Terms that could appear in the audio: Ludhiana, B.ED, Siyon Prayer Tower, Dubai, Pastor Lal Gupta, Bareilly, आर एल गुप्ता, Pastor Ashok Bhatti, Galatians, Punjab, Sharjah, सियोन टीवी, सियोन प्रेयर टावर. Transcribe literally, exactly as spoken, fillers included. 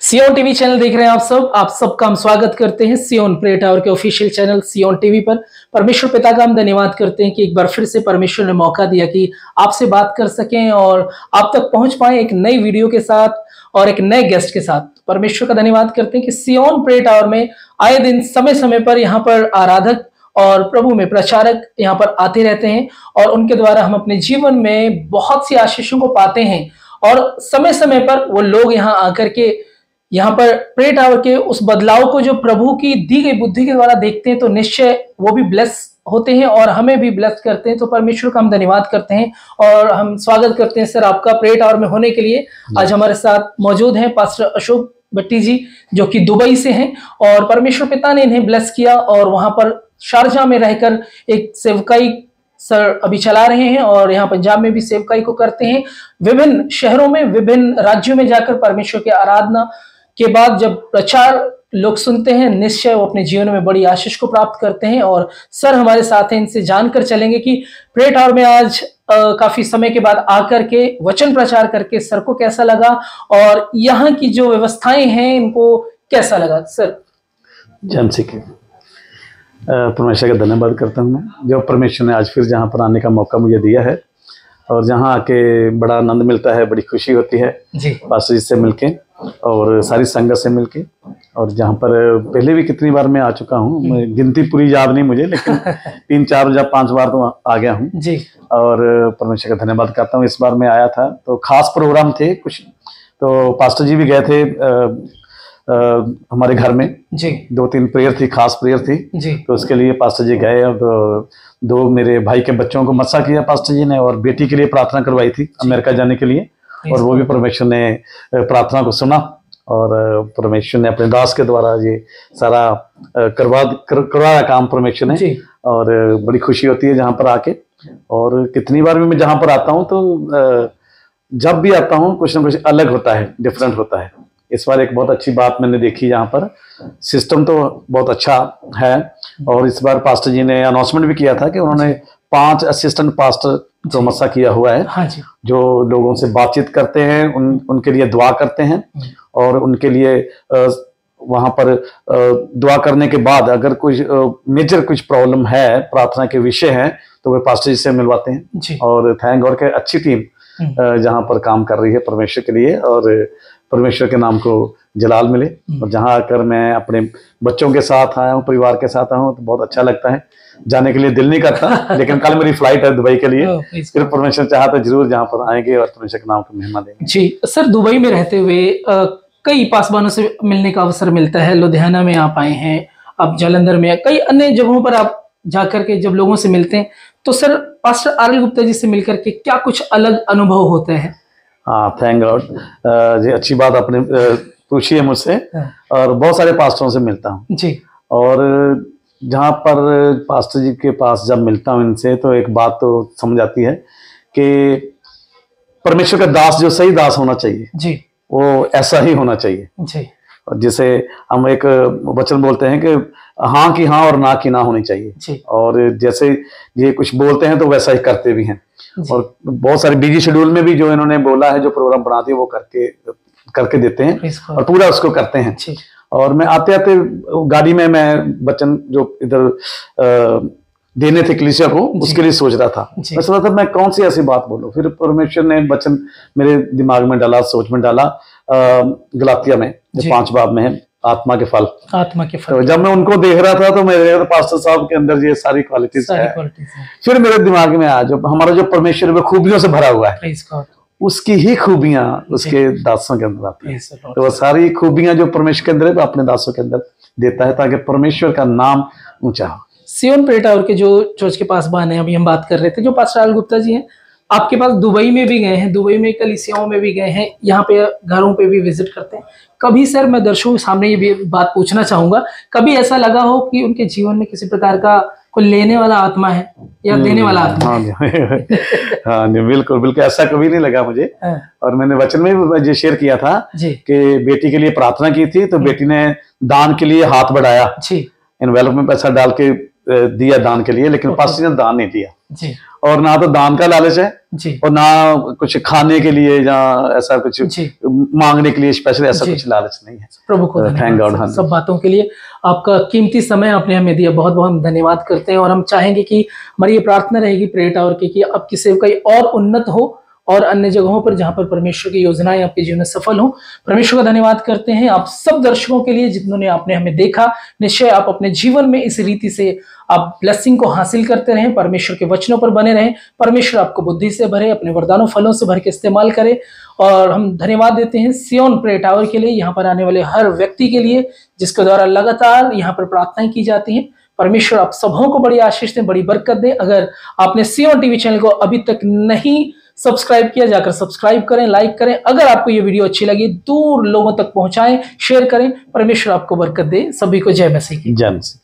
सियोन टीवी channel देख रहे हैं आप सब, आप सबका हम स्वागत करते हैं सियोन प्रेयर टावर के ऑफिशियल चैनल सियोन टीवी पर। परमेश्वर पिता का हम धन्यवाद करते हैं कि एक बार फिर से परमेश्वर ने मौका दिया कि आपसे बात कर सकें और आप तक पहुंच पाए एक नई वीडियो के साथ और एक नए गेस्ट के साथ। परमेश्वर का धन्यवाद करते हैं कि सियोन प्रेयर टावर में आए दिन समय समय पर यहाँ पर आराधक और प्रभु में प्रचारक यहाँ पर आते रहते हैं और उनके द्वारा हम अपने जीवन में बहुत सी आशीषों को पाते हैं और समय समय पर वो लोग यहाँ आकर के यहाँ पर प्रेयर टावर के उस बदलाव को जो प्रभु की दी गई बुद्धि के द्वारा देखते हैं तो निश्चय वो भी ब्लेस होते हैं और हमें भी ब्लेस करते हैं। तो परमेश्वर का हम धन्यवाद करते हैं और हम स्वागत करते हैं सर आपका प्रेयर टावर में होने के लिए। आज हमारे साथ मौजूद हैं पास्टर अशोक भट्टी जी जो कि दुबई से हैं और परमेश्वर पिता ने इन्हें ब्लेस किया और वहां पर शारजा में रहकर एक सेवकाई सर अभी चला रहे हैं और यहाँ पंजाब में भी सेवकाई को करते हैं। विभिन्न शहरों में विभिन्न राज्यों में जाकर परमेश्वर की आराधना के बाद जब प्रचार लोग सुनते हैं निश्चय वो अपने जीवन में बड़ी आशीष को प्राप्त करते हैं। और सर हमारे साथ हैं, इनसे जानकर चलेंगे कि प्रेयर टावर में आज आ, काफी समय के बाद आकर के वचन प्रचार करके सर को कैसा लगा और यहाँ की जो व्यवस्थाएं हैं इनको कैसा लगा। सर जन सिंह परमेश्वर का धन्यवाद करता हूँ मैं जो परमेश्वर ने आज फिर जहाँ पर आने का मौका मुझे दिया है और जहाँ आके बड़ा आनंद मिलता है, बड़ी खुशी होती है पास्टर जी से मिलके और सारी संगत से मिलके। और जहाँ पर पहले भी कितनी बार मैं आ चुका हूँ गिनती पूरी याद नहीं मुझे, लेकिन तीन चार या पांच बार तो आ गया हूँ और परमेश्वर का धन्यवाद करता हूँ। इस बार मैं आया था तो खास प्रोग्राम थे कुछ, तो पास्टर जी भी गए थे आ, आ, हमारे घर में जी, दो तीन प्रेयर थी, खास प्रेयर थी जी। तो उसके लिए पास्टर जी गए और दो मेरे भाई के बच्चों को मस्सा किया पास्टर जी ने और बेटी के लिए प्रार्थना करवाई थी अमेरिका जाने के लिए और वो भी परमेश्वर ने प्रार्थना को सुना और परमेश्वर ने अपने दास के द्वारा ये सारा करवा कर, करवाया काम परमेश्वर ने। और बड़ी खुशी होती है जहाँ पर आके और कितनी बार भी मैं जहाँ पर आता हूँ तो जब भी आता हूँ कुछ ना कुछ अलग होता है, डिफरेंट होता है। इस बार एक बहुत अच्छी बात मैंने देखी, यहाँ पर सिस्टम तो बहुत अच्छा है और इस बार पास्टर जी ने अनाउंसमेंट भी किया था कि उन्होंने पांच असिस्टेंट पास्टर जो मस्सा किया हुआ है, हाँ जी, जो लोगों से बातचीत करते हैं, उन उनके लिए दुआ करते हैं और उनके लिए वहाँ पर दुआ करने के बाद अगर कुछ मेजर कुछ प्रॉब्लम है, प्रार्थना के विषय हैं, तो वे पास्टर जी से मिलवाते हैं। और थैंक गॉड के अच्छी टीम जहाँ पर काम कर रही है परमेश्वर के लिए और परमेश्वर के नाम को जलाल मिले। और जहाँ आकर मैं अपने बच्चों के साथ आया हूँ, परिवार के साथ आया हूँ तो बहुत अच्छा लगता है। जाने के लिए दिल नहीं करता लेकिन कल मेरी फ्लाइट है दुबई के लिए, फिर परमेश्वर चाहा तो जरूर जहाँ पर आएंगे और परमेश्वर के नाम को महिमा देंगे जी। सर दुबई में रहते हुए कई पासवानों से मिलने का अवसर मिलता है, लुधियाना में आप आए हैं, आप जालंधर में, कई अन्य जगहों पर आप जाकर के जब लोगों से मिलते हैं तो sir pastor आर एल गुप्ता ji से मिलकर के क्या कुछ अलग अनुभव होता है। हाँ थैंक गॉड, जी अच्छी बात आपने पूछी है मुझसे और बहुत सारे पास्टरों से मिलता हूँ जी। और जहाँ पर पास्टर जी के पास जब मिलता हूँ इनसे तो एक बात तो समझ आती है कि परमेश्वर का दास जो सही दास होना चाहिए जी, वो ऐसा ही होना चाहिए जी। और जैसे हम एक वचन बोलते हैं कि हाँ की हाँ और ना की ना होनी चाहिए और जैसे ये कुछ बोलते हैं तो वैसा ही करते भी हैं। और बहुत सारे बिजी शेड्यूल में भी जो इन्होंने बोला है, जो प्रोग्राम बनाते हैं वो करके करके देते हैं और पूरा उसको करते हैं। और मैं आते आते गाड़ी में मैं बचन जो इधर आ, देने थे कलीसिया को, उसके लिए सोच रहा था, मैं सोच रहा था मैं कौन सी ऐसी बात बोलूं। फिर परमेश्वर ने वचन मेरे दिमाग में डाला, सोच में डाला, गलातिया में जो पांच बाब में है, आत्मा के फल, आत्मा के फल। तो जब मैं उनको देख रहा था तो मैं देख रहा था पास्टर साहब के अंदर ये सारी क्वालिटीज है। फिर मेरे दिमाग में आया जो हमारा जो परमेश्वर में खूबियों से भरा हुआ है, उसकी ही खूबियां उसके दासों के अंदर आती है। तो वो सारी खूबियां जो परमेश्वर के अंदर है वो अपने दासों के अंदर देता है ताकि परमेश्वर का नाम ऊंचा हो। सियोन प्रेयर टावर के जो चर्च के पासवान है, अभी हम बात कर रहे थे, जो पास्टर लाल गुप्ता जी हैं, आपके पास दुबई में भी गए हैं, दुबई में कलीसियाओं में भी गए हैं, यहाँ पे घरों पे भी विजिट करते हैं। कभी सर मैं दर्शकों के सामने ये भी बात पूछना चाहूंगा, कभी ऐसा लगा हो कि उनके जीवन में किसी प्रकार का कोई लेने वाला आत्मा है या देने वाला आत्मा है? हाँ जी बिल्कुल बिल्कुल, ऐसा कभी नहीं लगा मुझे। और मैंने वचन में ये शेयर किया था कि बेटी के लिए प्रार्थना की थी तो बेटी ने दान के लिए हाथ बढ़ाया, इनवेलप में पैसा डाल के दिया दान के लिए, लेकिन पास्टर ने दान नहीं दिया जी। और ना तो दान का लालच है जी, और ना कुछ खाने के लिए या ऐसा कुछ मांगने के लिए स्पेशल ऐसा कुछ लालच नहीं है। प्रभु को थैंक गॉड सब बातों के लिए। आपका कीमती समय आपने हमें दिया, बहुत बहुत धन्यवाद करते हैं। और हम चाहेंगे कि हमारी ये प्रार्थना रहेगी प्रेयर टावर की कि आपकी सेवकाई और उन्नत हो और अन्य जगहों पर जहां पर परमेश्वर की योजनाएं आपके जीवन में सफल हो। परमेश्वर का धन्यवाद करते हैं आप सब दर्शकों के लिए जिन्होंने आपने हमें देखा। निश्चय आप अपने जीवन में इस रीति से आप ब्लेसिंग को हासिल करते रहें, परमेश्वर के वचनों पर बने रहें, परमेश्वर आपको बुद्धि से भरे, अपने वरदानों फलों से भर के इस्तेमाल करें। और हम धन्यवाद देते हैं सियोन प्रेयर टावर के लिए, यहाँ पर आने वाले हर व्यक्ति के लिए जिसके द्वारा लगातार यहाँ पर प्रार्थनाएं की जाती हैं। परमेश्वर आप सबों को बड़ी आशीष दें, बड़ी बरकत दें। अगर आपने सियोन टीवी चैनल को अभी तक नहीं सब्सक्राइब किया, जाकर सब्सक्राइब करें, लाइक करें। अगर आपको ये वीडियो अच्छी लगी, दूर लोगों तक पहुंचाएं, शेयर करें। परमेश्वर आपको बरकत दे। सभी को जय मसीह की जय।